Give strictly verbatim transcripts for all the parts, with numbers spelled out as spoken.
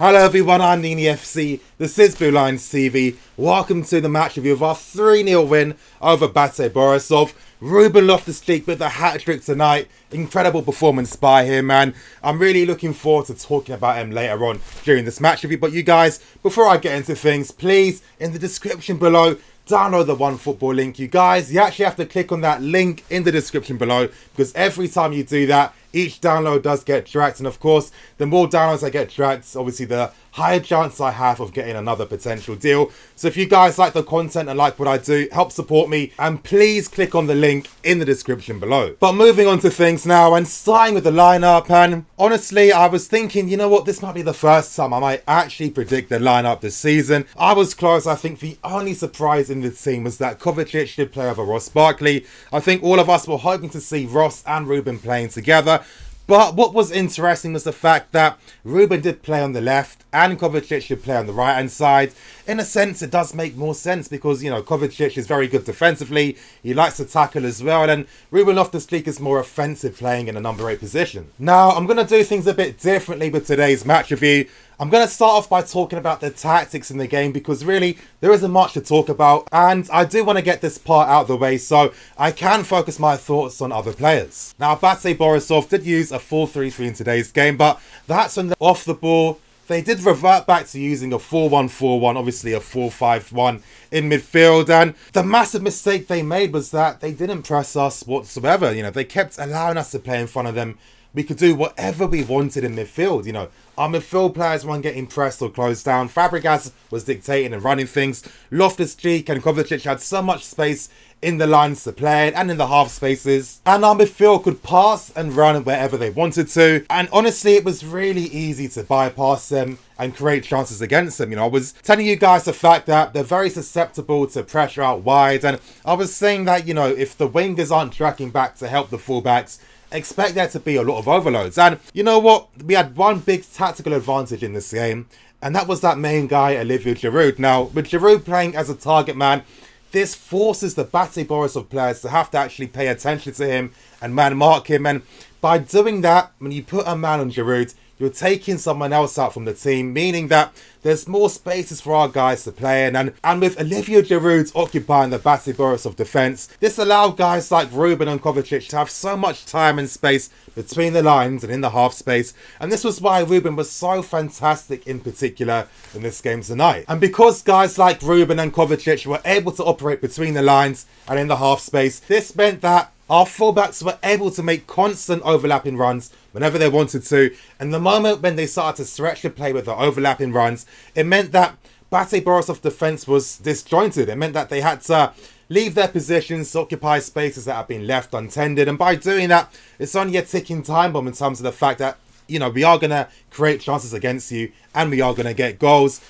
Hello everyone, I'm Nene F C, this is Blue Lions T V. Welcome to the match review of our three nil win over Bate Borisov. Ruben Loftus-Cheek with a hat-trick tonight. Incredible performance by him, man. I'm really looking forward to talking about him later on during this match review. But you guys, before I get into things, please, in the description below, download the OneFootball link, you guys. You actually have to click on that link in the description below, because every time you do that, each download does get tracked. And of course, the more downloads I get tracked, obviously the higher chance I have of getting another potential deal. So if you guys like the content and like what I do, help support me, and please click on the link in the description below. But moving on to things now, and starting with the lineup. And honestly, I was thinking, you know what, this might be the first time I might actually predict the lineup this season. I was close. I think the only surprise in the team was that Kovacic did play over Ross Barkley. I think all of us were hoping to see Ross and Ruben playing together. But what was interesting was the fact that Ruben did play on the left and Kovacic should play on the right-hand side. In a sense, it does make more sense because, you know, Kovacic is very good defensively. He likes to tackle as well. And Ruben Loftus-Cheek is more offensive, playing in a number eight position. Now, I'm going to do things a bit differently with today's match review. I'm going to start off by talking about the tactics in the game, because really there isn't much to talk about and I do want to get this part out of the way so I can focus my thoughts on other players. Now, Bate Borisov did use a four three three in today's game, but that's on the off the ball. They did revert back to using a four one four one, obviously a four five one in midfield. And the massive mistake they made was that they didn't press us whatsoever. You know, they kept allowing us to play in front of them. We could do whatever we wanted in midfield, you know. Our midfield players weren't getting pressed or closed down. Fabregas was dictating and running things. Loftus-Cheek and Kovacic had so much space in the lines to play and in the half spaces. And our midfield could pass and run wherever they wanted to. And honestly, it was really easy to bypass them and create chances against them. You know, I was telling you guys the fact that they're very susceptible to pressure out wide. And I was saying that, you know, if the wingers aren't tracking back to help the fullbacks, expect there to be a lot of overloads. And you know what, we had one big tactical advantage in this game, and that was that main guy, Olivier Giroud. Now, with Giroud playing as a target man, this forces the Bate Borisov players to have to actually pay attention to him and man mark him. And by doing that, when you put a man on Giroud, you're taking someone else out from the team, meaning that there's more spaces for our guys to play in. And, and with Olivier Giroud occupying the Bate Borisov defence, this allowed guys like Ruben and Kovacic to have so much time and space between the lines and in the half space. And this was why Ruben was so fantastic in particular in this game tonight. And because guys like Ruben and Kovacic were able to operate between the lines and in the half space, this meant that our fullbacks were able to make constant overlapping runs whenever they wanted to, and the moment when they started to stretch the play with the overlapping runs, it meant that Bate Borisov defence was disjointed. It meant that they had to leave their positions to occupy spaces that had been left untended, and by doing that, it's only a ticking time bomb in terms of the fact that, you know, we are going to create chances against you and we are going to get goals.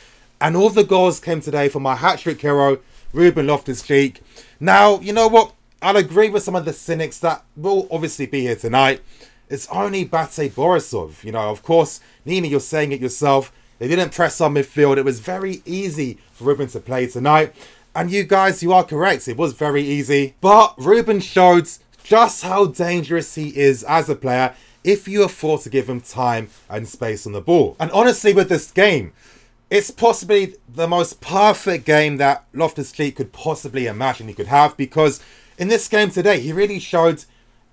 And all the goals came today from my hat-trick hero, Ruben Loftus-Cheek. Now, you know what? I'll agree with some of the cynics that will obviously be here tonight. It's only Bate Borisov. You know, of course, Nini, you're saying it yourself. They didn't press our midfield. It was very easy for Ruben to play tonight. And you guys, you are correct. It was very easy. But Ruben showed just how dangerous he is as a player if you afford to give him time and space on the ball. And honestly, with this game, it's possibly the most perfect game that Loftus-Cheek could possibly imagine he could have, because in this game today, he really showed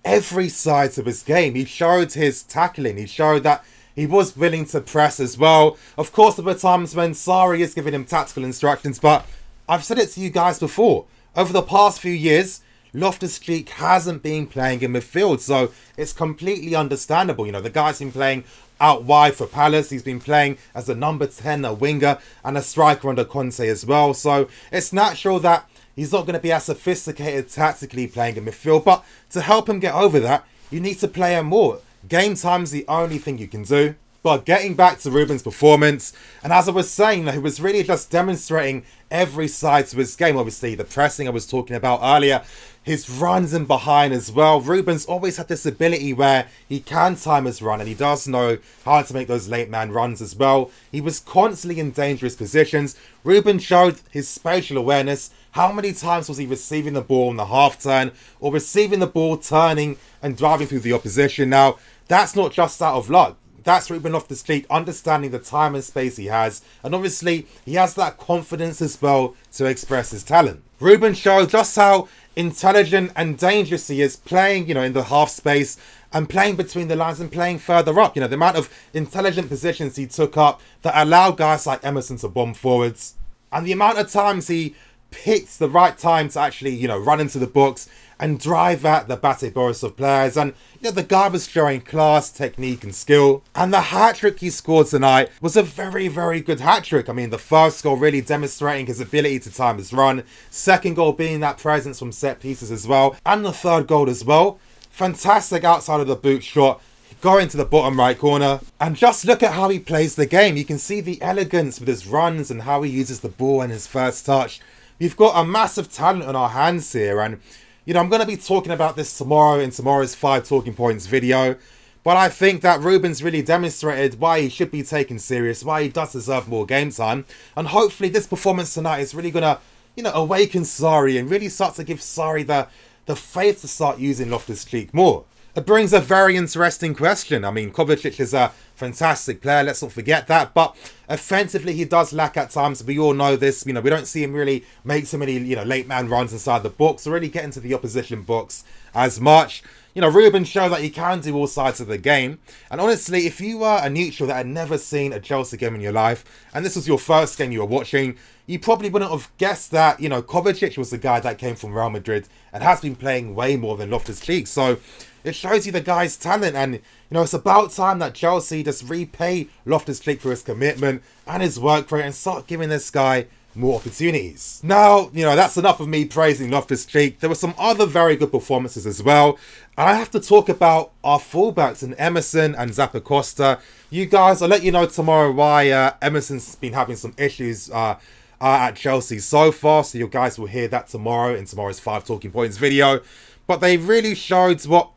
every side of his game. He showed his tackling. He showed that he was willing to press as well. Of course, there were times when Sarri is giving him tactical instructions, but I've said it to you guys before. Over the past few years, Loftus-Cheek hasn't been playing in midfield, so it's completely understandable. You know, the guy's been playing out wide for Palace. He's been playing as a number ten, a winger, and a striker under Conte as well. So it's natural that he's not going to be as sophisticated tactically playing in midfield, but to help him get over that, you need to play him more. Game time's the only thing you can do. But getting back to Ruben's performance, and as I was saying, he was really just demonstrating every side to his game. Obviously, the pressing I was talking about earlier, his runs in behind as well. Ruben's always had this ability where he can time his run, and he does know how to make those late man runs as well. He was constantly in dangerous positions. Ruben showed his spatial awareness. How many times was he receiving the ball on the half turn, or receiving the ball, turning and driving through the opposition? Now, that's not just out of luck. That's Ruben Loftus-Cheek understanding the time and space he has, and obviously he has that confidence as well to express his talent. Ruben showed just how intelligent and dangerous he is, playing, you know, in the half space and playing between the lines and playing further up. You know, the amount of intelligent positions he took up that allowed guys like Emerson to bomb forwards, and the amount of times he picked the right time to actually, you know, run into the box and drive at the Bate Borisov players. And, you know, the guy was showing class, technique and skill. And the hat-trick he scored tonight was a very, very good hat-trick. I mean, the first goal really demonstrating his ability to time his run. Second goal being that presence from set pieces as well. And the third goal as well. Fantastic outside of the boot shot, going to the bottom right corner. And just look at how he plays the game. You can see the elegance with his runs and how he uses the ball and his first touch. We've got a massive talent on our hands here, and, you know, I'm going to be talking about this tomorrow in tomorrow's five talking points video, but I think that Ruben's really demonstrated why he should be taken serious, why he does deserve more game time, and hopefully this performance tonight is really going to, you know, awaken Sarri and really start to give Sarri the, the faith to start using Loftus-Cheek more. It brings a very interesting question. I mean, Kovacic is a fantastic player, let's not forget that, but offensively he does lack at times. We all know this. You know, we don't see him really make so many, you know, late man runs inside the box or really get into the opposition box as much. You know, Ruben showed that he can do all sides of the game. And honestly, if you were a neutral that had never seen a Chelsea game in your life, and this was your first game you were watching, you probably wouldn't have guessed that, you know, Kovacic was the guy that came from Real Madrid and has been playing way more than Loftus-Cheek. So it shows you the guy's talent, and, you know, it's about time that Chelsea just repay Loftus-Cheek for his commitment and his work rate and start giving this guy more opportunities. Now, you know, that's enough of me praising Loftus-Cheek. There were some other very good performances as well. And I have to talk about our fullbacks in Emerson and Zappacosta. You guys, I'll let you know tomorrow why uh, Emerson's been having some issues uh, uh, at Chelsea so far. So you guys will hear that tomorrow in tomorrow's five talking points video. But they really showed what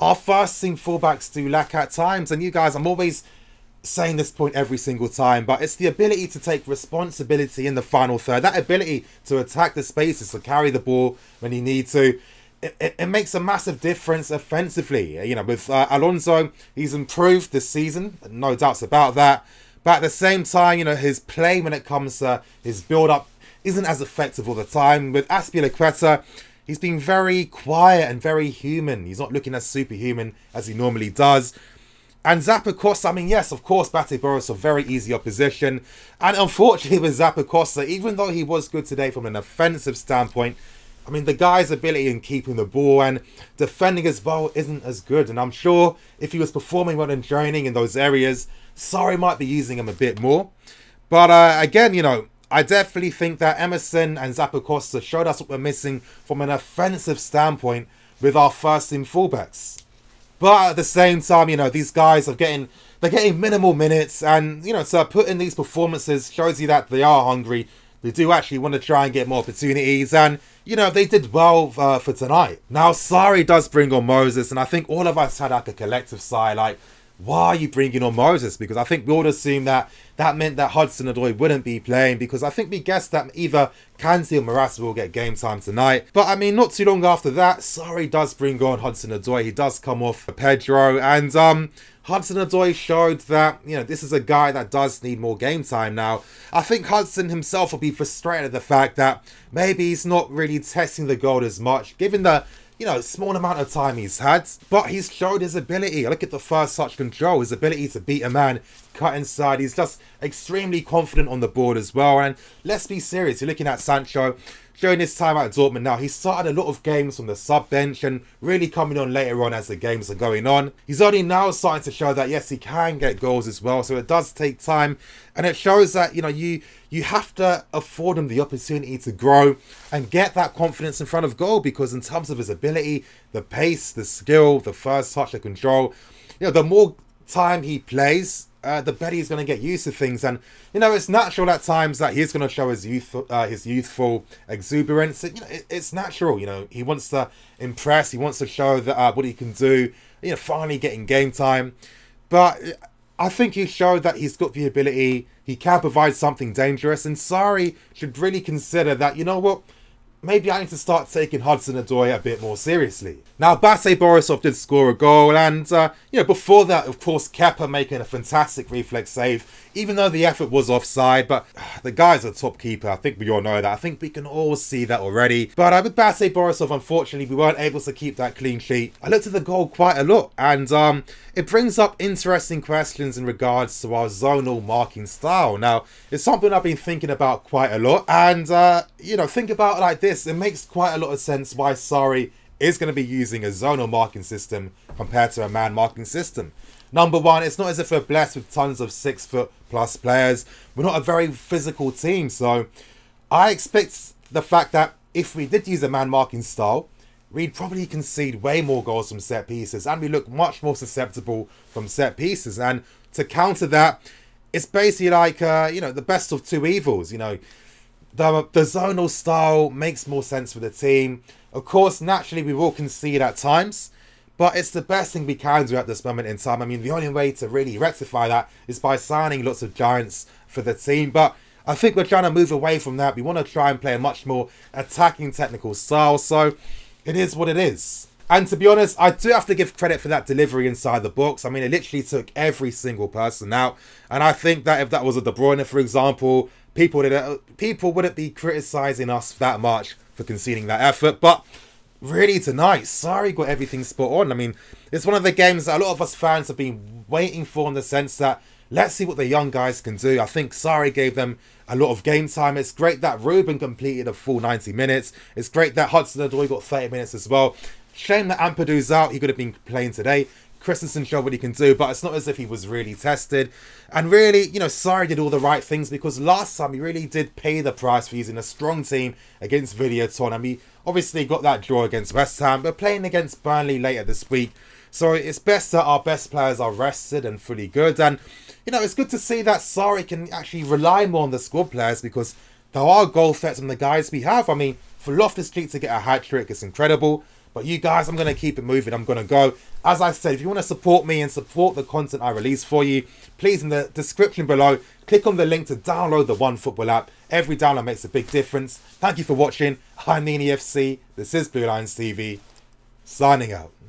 our first-team fullbacks do lack at times. And you guys, I'm always saying this point every single time, but it's the ability to take responsibility in the final third, that ability to attack the spaces, to carry the ball when you need to. It, it, it makes a massive difference offensively. You know, with uh, Alonso, he's improved this season, no doubts about that. But at the same time, you know, his play when it comes to his build-up isn't as effective all the time. With Aspilicueta, he's been very quiet and very human. He's not looking as superhuman as he normally does. And Zappacosta, I mean, yes, of course, Bate Borisov, very easy opposition. And unfortunately with Zappacosta, even though he was good today from an offensive standpoint, I mean, the guy's ability in keeping the ball and defending as well isn't as good. And I'm sure if he was performing well and training in those areas, Sarri might be using him a bit more. But uh, again, you know, I definitely think that Emerson and Zappacosta showed us what we're missing from an offensive standpoint with our first-team fullbacks. But at the same time, you know, these guys are getting, they're getting minimal minutes. And, you know, so putting these performances shows you that they are hungry. They do actually want to try and get more opportunities. And, you know, they did well uh, for tonight. Now, Sarri does bring on Moses. And I think all of us had like a collective sigh, like, why are you bringing on Moses? Because I think we all assumed that that meant that Hudson-Odoi wouldn't be playing, because I think we guessed that either Kanté or Morata will get game time tonight. But I mean, not too long after that, Sarri does bring on Hudson-Odoi. He does come off Pedro, and um, Hudson-Odoi showed that, you know, this is a guy that does need more game time now. I think Hudson himself will be frustrated at the fact that maybe he's not really testing the goal as much, given the, you know, small amount of time he's had, but he's showed his ability. Look at the first touch control, his ability to beat a man, cut inside. He's just extremely confident on the board as well. And let's be serious, you're looking at Sancho. During his time at Dortmund now, he started a lot of games from the sub bench and really coming on later on as the games are going on. He's only now starting to show that, yes, he can get goals as well. So it does take time, and it shows that, you know, you you have to afford him the opportunity to grow and get that confidence in front of goal, because in terms of his ability, the pace, the skill, the first touch, the control, you know, the more time he plays, Uh, the better he's going to get used to things. And, you know, it's natural at times that he's going to show his youth, uh, his youthful exuberance. You know, it, it's natural. You know, he wants to impress. He wants to show that uh, what he can do. You know, finally getting game time. But I think he showed that he's got the ability. He can provide something dangerous. And Sarri should really consider that, you know what, maybe I need to start taking Hudson-Odoi a bit more seriously. Now, Bate Borisov did score a goal, and, uh, you know, before that, of course, Kepa making a fantastic reflex save, even though the effort was offside, but uh, the guy's a top keeper. I think we all know that. I think we can all see that already. But uh, with Bate Borisov, unfortunately, we weren't able to keep that clean sheet. I looked at the goal quite a lot, and um, it brings up interesting questions in regards to our zonal marking style. Now, it's something I've been thinking about quite a lot, and, uh, you know, think about it like this. It makes quite a lot of sense why Sarri is going to be using a zonal marking system compared to a man marking system. Number one, it's not as if we're blessed with tons of six foot plus players. We're not a very physical team, so I expect the fact that if we did use a man marking style, we'd probably concede way more goals from set pieces, and we look much more susceptible from set pieces. And to counter that, it's basically like uh, you know, the best of two evils. You know, The, the zonal style makes more sense for the team. Of course, naturally, we will concede at times, but it's the best thing we can do at this moment in time. I mean, the only way to really rectify that is by signing lots of giants for the team. But I think we're trying to move away from that. We want to try and play a much more attacking technical style. So it is what it is. And to be honest, I do have to give credit for that delivery inside the box. I mean, it literally took every single person out. And I think that if that was a De Bruyne, for example, people didn't, people wouldn't be criticising us that much for conceding that effort. But really tonight, Sarri got everything spot on. I mean, it's one of the games that a lot of us fans have been waiting for, in the sense that let's see what the young guys can do. I think Sarri gave them a lot of game time. It's great that Ruben completed a full ninety minutes. It's great that Hudson-Odoi got thirty minutes as well. Shame that Ampadu's out. He could have been playing today. Christensen showed what he can do, but it's not as if he was really tested. And really, you know, Sarri did all the right things, because last time he really did pay the price for using a strong team against Villarreal. I mean, obviously got that draw against West Ham, but playing against Burnley later this week. So it's best that our best players are rested and fully good. And, you know, it's good to see that Sarri can actually rely more on the squad players, because there are goal threats from the guys we have. I mean, for Loftus-Cheek to get a hat-trick is incredible. But you guys, I'm going to keep it moving. I'm going to go. As I said, if you want to support me and support the content I release for you, please, in the description below, click on the link to download the OneFootball app. Every download makes a big difference. Thank you for watching. I'm Nene F C. This is Blue Lions T V. Signing out.